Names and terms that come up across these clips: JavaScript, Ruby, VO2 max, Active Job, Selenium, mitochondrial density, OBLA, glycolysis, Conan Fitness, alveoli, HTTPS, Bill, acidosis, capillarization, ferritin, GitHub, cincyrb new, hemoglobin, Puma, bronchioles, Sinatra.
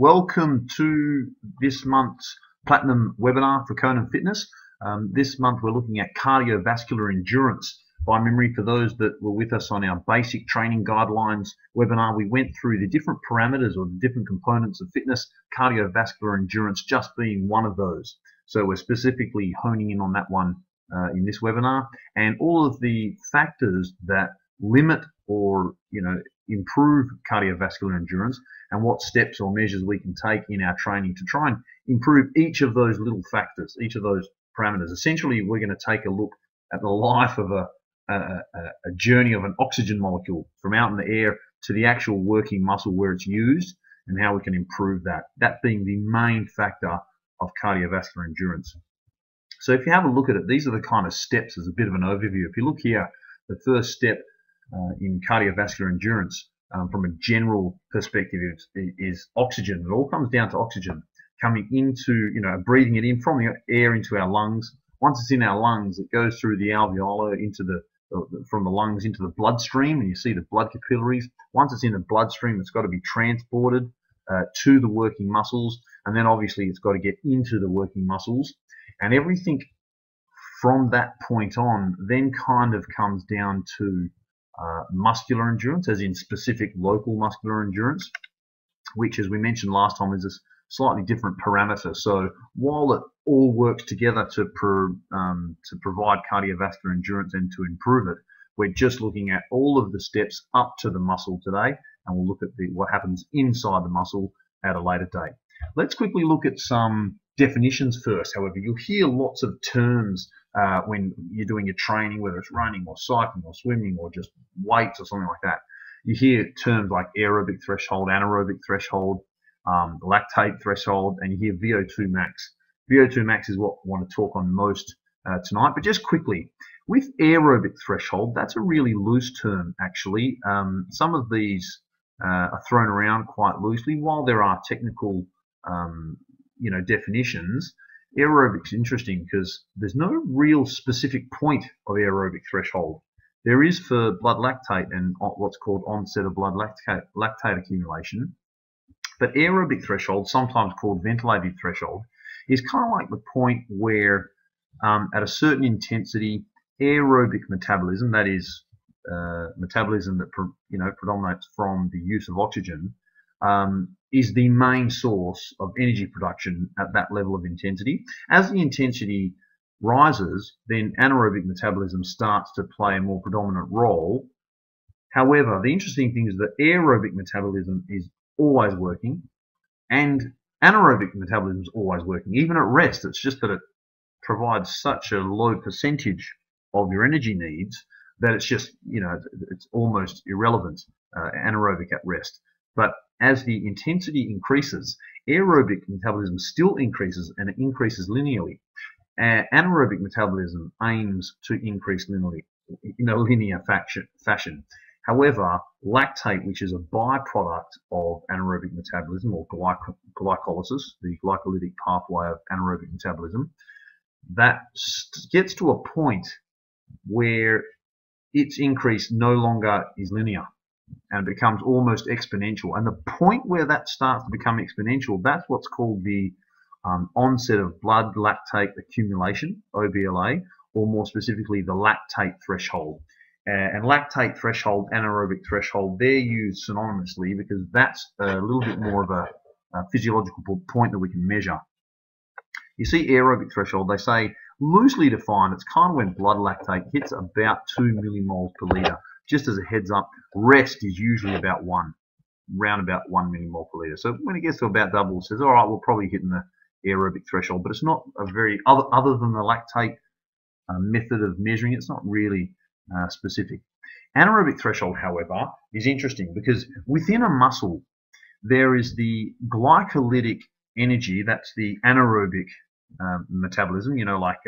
Welcome to this month's Platinum webinar for Conan Fitness. This month we're looking at cardiovascular endurance. By memory, for those that were with us on our basic training guidelines webinar, we went through the different parameters or the different components of fitness, cardiovascular endurance just being one of those. So we're specifically honing in on that one in this webinar, and all of the factors that limit or improve cardiovascular endurance, and what steps or measures we can take in our training to try and improve each of those little factors, each of those parameters. Essentially, we're going to take a look at the life of a journey of an oxygen molecule from out in the air to the actual working muscle where it's used, and how we can improve that. That being the main factor of cardiovascular endurance. So if you have a look at it, these are the kind of steps as a bit of an overview. If you look here, the first step in cardiovascular endurance from a general perspective is oxygen. It all comes down to oxygen coming into, breathing it in from the air into our lungs. Once it's in our lungs, it goes through the alveoli into the, from the lungs into the bloodstream, and you see the blood capillaries. Once it's in the bloodstream, it's got to be transported to the working muscles, and then obviously it's got to get into the working muscles. And everything from that point on then kind of comes down to muscular endurance, as in specific local muscular endurance, which, as we mentioned last time, is a slightly different parameter. So while it all works together to provide cardiovascular endurance and to improve it, we're just looking at all of the steps up to the muscle today, and we'll look at what happens inside the muscle at a later date. Let's quickly look at some definitions first. However, you'll hear lots of terms when you're doing your training, whether it's running or cycling or swimming or just weights or something like that. You hear terms like aerobic threshold, anaerobic threshold, lactate threshold, and you hear VO2 max. VO2 max is what we want to talk on most tonight, but just quickly, with aerobic threshold, that's a really loose term, actually. Some of these are thrown around quite loosely. While there are technical definitions, aerobic's interesting because there's no real specific point of aerobic threshold. There is for blood lactate and what's called onset of blood lactate accumulation. But aerobic threshold, sometimes called ventilative threshold, is kind of like the point where at a certain intensity, aerobic metabolism, that is metabolism that predominates from the use of oxygen, is the main source of energy production at that level of intensity. As the intensity rises, then anaerobic metabolism starts to play a more predominant role. However, the interesting thing is that aerobic metabolism is always working, and anaerobic metabolism is always working. Even at rest, it's just that it provides such a low percentage of your energy needs that it's just, it's almost irrelevant, anaerobic at rest. But as the intensity increases, aerobic metabolism still increases, and it increases linearly. Anaerobic metabolism aims to increase linearly in a linear fashion. However, lactate, which is a byproduct of anaerobic metabolism or glycolysis, the glycolytic pathway of anaerobic metabolism, that gets to a point where its increase no longer is linear, and it becomes almost exponential. And the point where that starts to become exponential, that's what's called the onset of blood lactate accumulation, OBLA, or more specifically the lactate threshold. And lactate threshold, anaerobic threshold, they're used synonymously because that's a little bit more of a physiological point that we can measure. You see aerobic threshold, they say, loosely defined, it's kind of when blood lactate hits about 2 millimoles per litre. Just as a heads up, rest is usually about around about 1 millimole per litre. So when it gets to about double, it says, all right, we're probably hitting the aerobic threshold. But it's not a very, other than the lactate method of measuring, it's not really specific. Anaerobic threshold, however, is interesting because within a muscle, there is the glycolytic energy, that's the anaerobic metabolism, like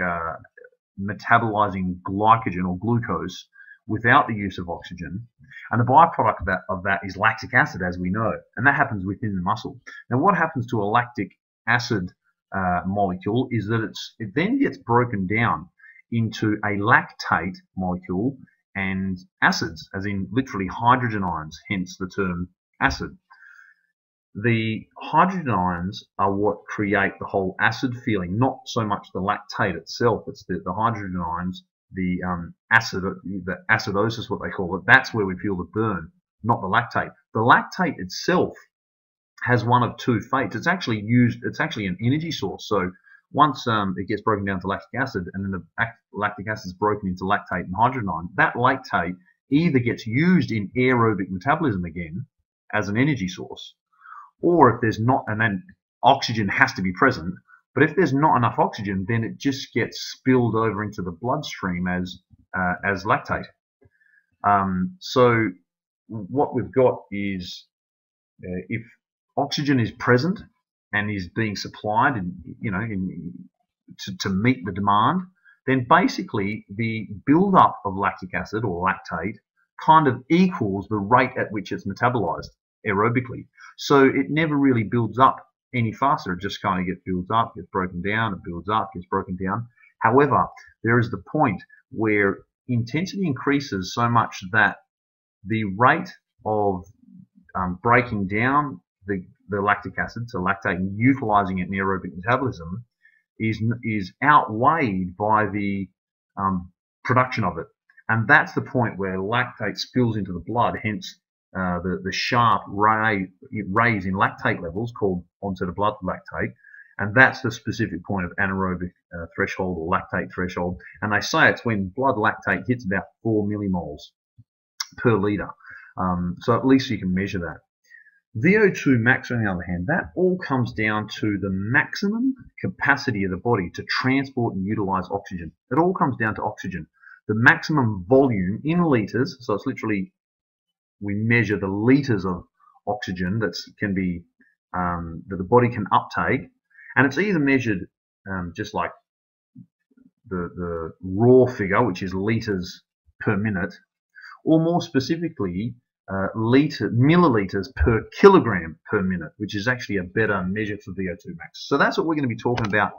metabolizing glycogen or glucose without the use of oxygen, and the byproduct of that is lactic acid, as we know, and that happens within the muscle. Now, what happens to a lactic acid molecule is that it then gets broken down into a lactate molecule and acids, as in literally hydrogen ions, hence the term acid. The hydrogen ions are what create the whole acid feeling, not so much the lactate itself. It's the hydrogen ions, the acidosis, what they call it. That's where we feel the burn, not the lactate. The lactate itself has one of two fates. It's actually used. It's actually an energy source. So once it gets broken down to lactic acid, and then the lactic acid is broken into lactate and hydrogen ion, that lactate either gets used in aerobic metabolism again as an energy source, or if there's not, and then oxygen has to be present, but if there's not enough oxygen, then it just gets spilled over into the bloodstream as lactate. So what we've got is if oxygen is present and is being supplied, to meet the demand, then basically the buildup of lactic acid or lactate kind of equals the rate at which it's metabolized aerobically. So it never really builds up any faster. It just kind of gets built up, gets broken down, it builds up, gets broken down. However, there is the point where intensity increases so much that the rate of breaking down the lactic acid, so lactate, and utilizing it in aerobic metabolism is outweighed by the production of it. And that's the point where lactate spills into the blood, hence the sharp raise in lactate levels called onset of blood lactate, and that's the specific point of anaerobic threshold or lactate threshold. And they say it's when blood lactate hits about 4 millimoles per liter. So at least you can measure that. VO2 max, on the other hand, that all comes down to the maximum capacity of the body to transport and utilize oxygen. It all comes down to oxygen. The maximum volume in liters, so it's literally, we measure the liters of oxygen that can be that the body can uptake, and it's either measured just like the raw figure, which is liters per minute, or more specifically, milliliters per kilogram per minute, which is actually a better measure for VO2 max. So that's what we're going to be talking about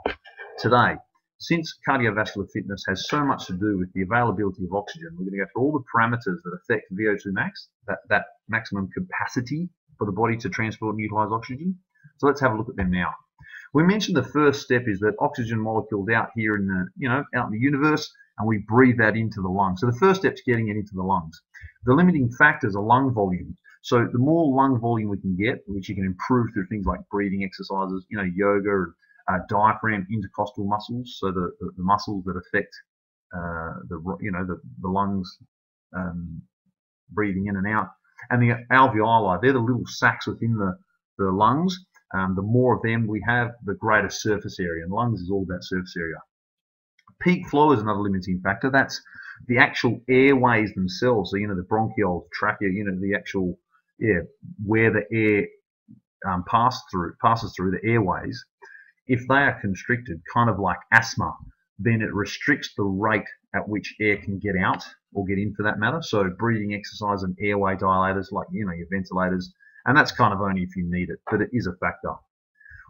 today. Since cardiovascular fitness has so much to do with the availability of oxygen, we're going to go through all the parameters that affect VO2 max, that maximum capacity for the body to transport and utilize oxygen. So let's have a look at them now. We mentioned the first step is that oxygen molecules out here in the, out in the universe, and we breathe that into the lungs. So the first step is getting it into the lungs. The limiting factors are lung volume. So the more lung volume we can get, which you can improve through things like breathing exercises, yoga, diaphragm, intercostal muscles, so the muscles that affect the lungs breathing in and out, and the alveoli, they're the little sacs within the lungs. The more of them we have, the greater surface area, and lungs is all about surface area. Peak flow is another limiting factor. That's the actual airways themselves, so the bronchioles, trachea, the actual where the air passes through the airways. If they are constricted, kind of like asthma, then it restricts the rate at which air can get out or get in, for that matter. So breathing exercise and airway dilators, like your ventilators, and that's kind of only if you need it, but it is a factor.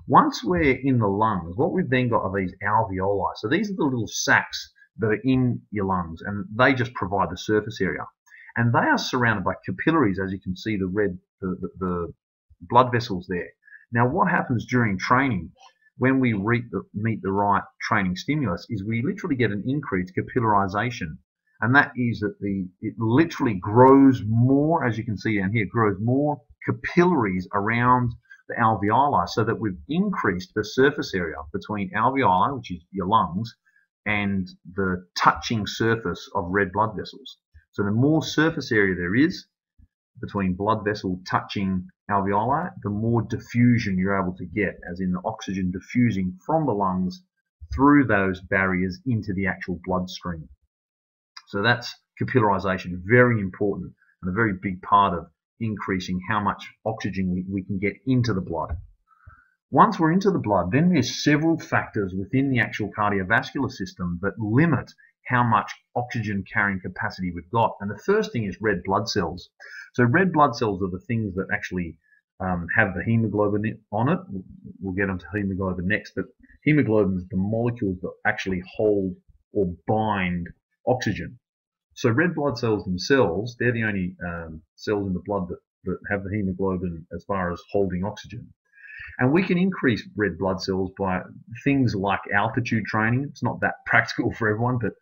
Once we're in the lungs, what we've then got are these alveoli. So these are the little sacs that are in your lungs, and they just provide the surface area. And they are surrounded by capillaries, as you can see the red, the blood vessels there. Now, what happens during training? When we meet the right training stimulus, is we literally get an increased capillarization, and that is that it literally grows more, as you can see down here, grows more capillaries around the alveoli, so that we've increased the surface area between alveoli, which is your lungs, and the touching surface of red blood vessels. So the more surface area there is between blood vessel touching alveoli, the more diffusion you're able to get, as in the oxygen diffusing from the lungs through those barriers into the actual bloodstream. So that's capillarization, very important, and a very big part of increasing how much oxygen we can get into the blood. Once we're into the blood, then there's several factors within the actual cardiovascular system that limit how much oxygen carrying capacity we've got. And the first thing is red blood cells. So red blood cells are the things that actually have the hemoglobin on it. We'll get onto hemoglobin next, but hemoglobin is the molecules that actually hold or bind oxygen. So red blood cells themselves, they're the only cells in the blood that that have the hemoglobin as far as holding oxygen. And we can increase red blood cells by things like altitude training. It's not that practical for everyone, but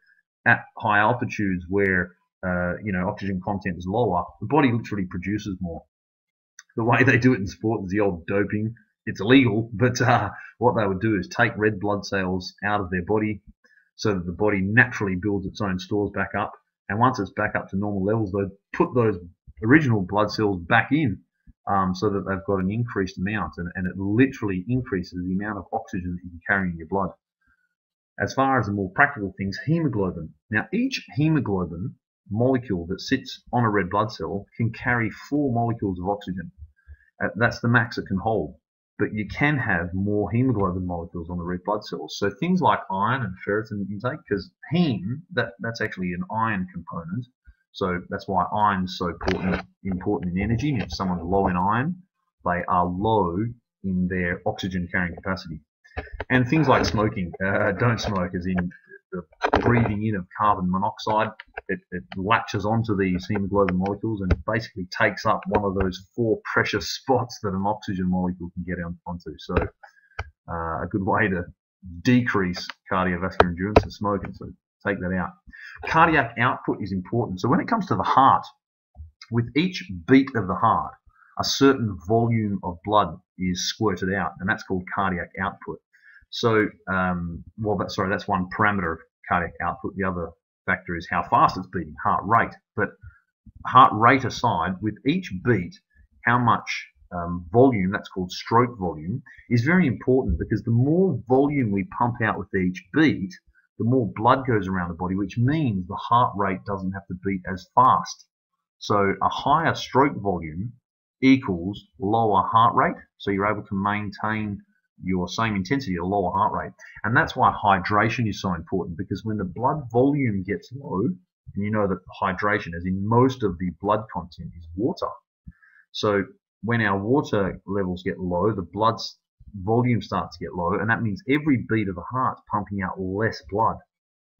at high altitudes where oxygen content is lower, the body literally produces more. The way they do it in sport is the old doping. It's illegal, but what they would do is take red blood cells out of their body so that the body naturally builds its own stores back up. And once it's back up to normal levels, they put those original blood cells back in so that they've got an increased amount, and it literally increases the amount of oxygen that you can carry in your blood. As far as the more practical things, hemoglobin. Now, each hemoglobin molecule that sits on a red blood cell can carry 4 molecules of oxygen. That's the max it can hold. But you can have more hemoglobin molecules on the red blood cells. So things like iron and ferritin intake, because heme, that's actually an iron component. So that's why iron is so important in energy. If someone's low in iron, they are low in their oxygen carrying capacity. And things like smoking. Don't smoke, as in the breathing in of carbon monoxide. It latches onto these hemoglobin molecules and basically takes up one of those 4 precious spots that an oxygen molecule can get onto. So a good way to decrease cardiovascular endurance is smoking. So take that out. Cardiac output is important. So when it comes to the heart, with each beat of the heart, a certain volume of blood is squirted out, and that's called cardiac output. So, that's one parameter of cardiac output. The other factor is how fast it's beating, heart rate. But heart rate aside, with each beat, how much volume, that's called stroke volume, is very important, because the more volume we pump out with each beat, the more blood goes around the body, which means the heart rate doesn't have to beat as fast. So a higher stroke volume equals lower heart rate. So you're able to maintain your same intensity at a lower heart rate. And that's why hydration is so important, because when the blood volume gets low, and you know that hydration, as in most of the blood content, is water. So when our water levels get low, the blood's volume starts to get low, and that means every beat of the heart's pumping out less blood.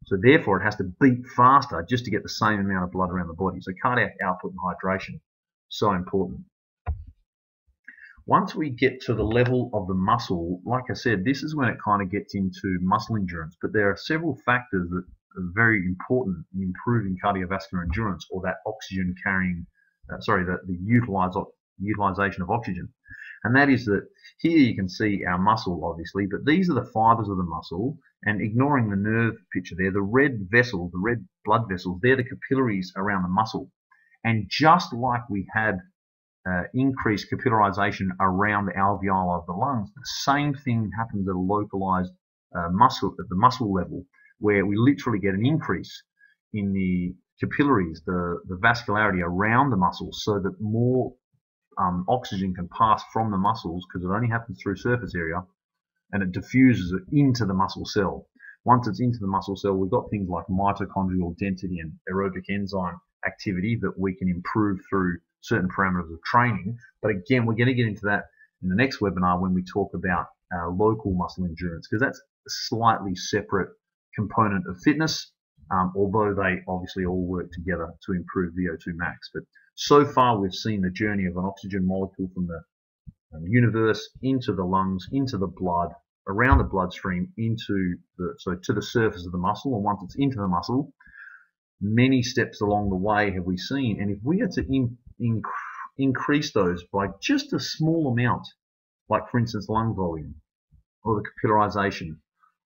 So therefore, it has to beat faster just to get the same amount of blood around the body. So cardiac output and hydration, so important. Once we get to the level of the muscle, like I said, this is when it kind of gets into muscle endurance. But there are several factors that are very important in improving cardiovascular endurance, or that oxygen carrying, the utilization of oxygen. And that is that here you can see our muscle, obviously, but these are the fibers of the muscle. And ignoring the nerve picture there, the red vessels, the red blood vessels, they're the capillaries around the muscle. And just like we had increased capillarization around the alveoli of the lungs, the same thing happens at a localized muscle level, where we literally get an increase in the capillaries, the vascularity around the muscles, so that more oxygen can pass from the muscles, because it only happens through surface area, and it diffuses it into the muscle cell. Once it's into the muscle cell, we've got things like mitochondrial density and aerobic enzyme activity that we can improve through certain parameters of training. But again, we're going to get into that in the next webinar when we talk about local muscle endurance, because that's a slightly separate component of fitness, although they obviously all work together to improve VO2 max. But so far, we've seen the journey of an oxygen molecule from the universe into the lungs, into the blood, around the bloodstream, to the surface of the muscle. And once it's into the muscle, many steps along the way have we seen. And if we are to increase those by just a small amount, like for instance lung volume, or the capillarization,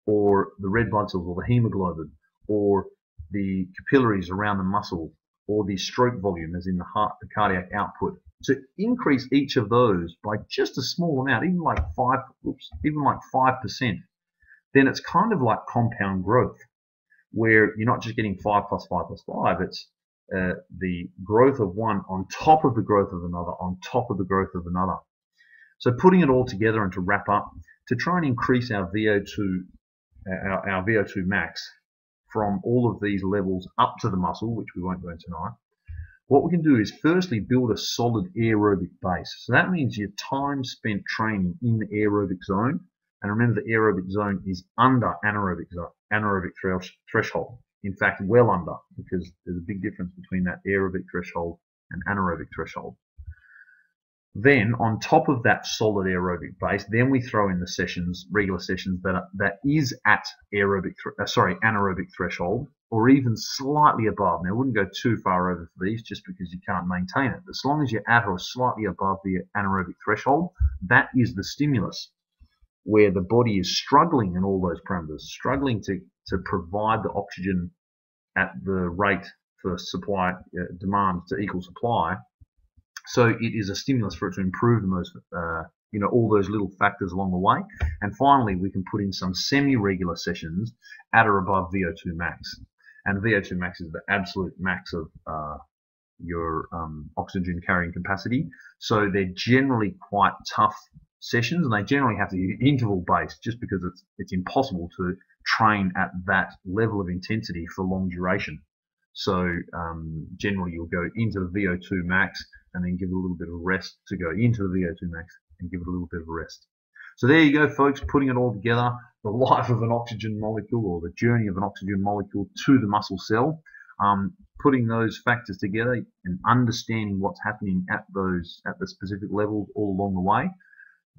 or the red blood cells, or the hemoglobin, or the capillaries around the muscle, or the stroke volume, as in the heart, the cardiac output, to increase each of those by just a small amount, even like 5%, then it's kind of like compound growth, where you're not just getting 5 + 5 + 5, it's the growth of one on top of the growth of another on top of the growth of another. So putting it all together, and to wrap up, to try and increase our VO2 max from all of these levels up to the muscle, which we won't go into tonight, what we can do is firstly build a solid aerobic base. So that means your time spent training in the aerobic zone. And remember, the aerobic zone is under anaerobic threshold. In fact, well under, because there's a big difference between that aerobic threshold and anaerobic threshold. Then on top of that solid aerobic base, then we throw in the sessions, regular sessions that is at anaerobic threshold or even slightly above. Now, I wouldn't go too far over for these just because you can't maintain it. As long as you're at or slightly above the anaerobic threshold, that is the stimulus where the body is struggling in all those parameters, struggling to provide the oxygen at the rate for supply demand to equal supply. So it is a stimulus for it to improve in those, all those little factors along the way. And finally, we can put in some semi-regular sessions at or above VO2 max. And VO2 max is the absolute max of your oxygen-carrying capacity. So they're generally quite tough sessions, and they generally have to be interval-based just because it's impossible to train at that level of intensity for long duration. So generally, you'll go into the VO2 max and then give it a little bit of rest to go into the VO2 max and give it a little bit of rest. So there you go, folks, putting it all together, the life of an oxygen molecule or the journey of an oxygen molecule to the muscle cell, putting those factors together and understanding what's happening at the specific levels all along the way,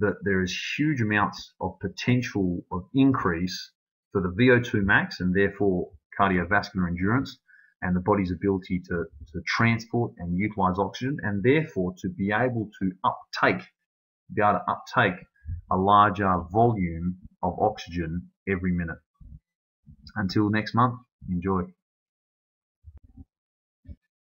that there is huge amounts of potential of increase for the VO2 max and therefore cardiovascular endurance, and the body's ability to transport and utilize oxygen, and therefore to be able to uptake a larger volume of oxygen every minute. Until next month, enjoy.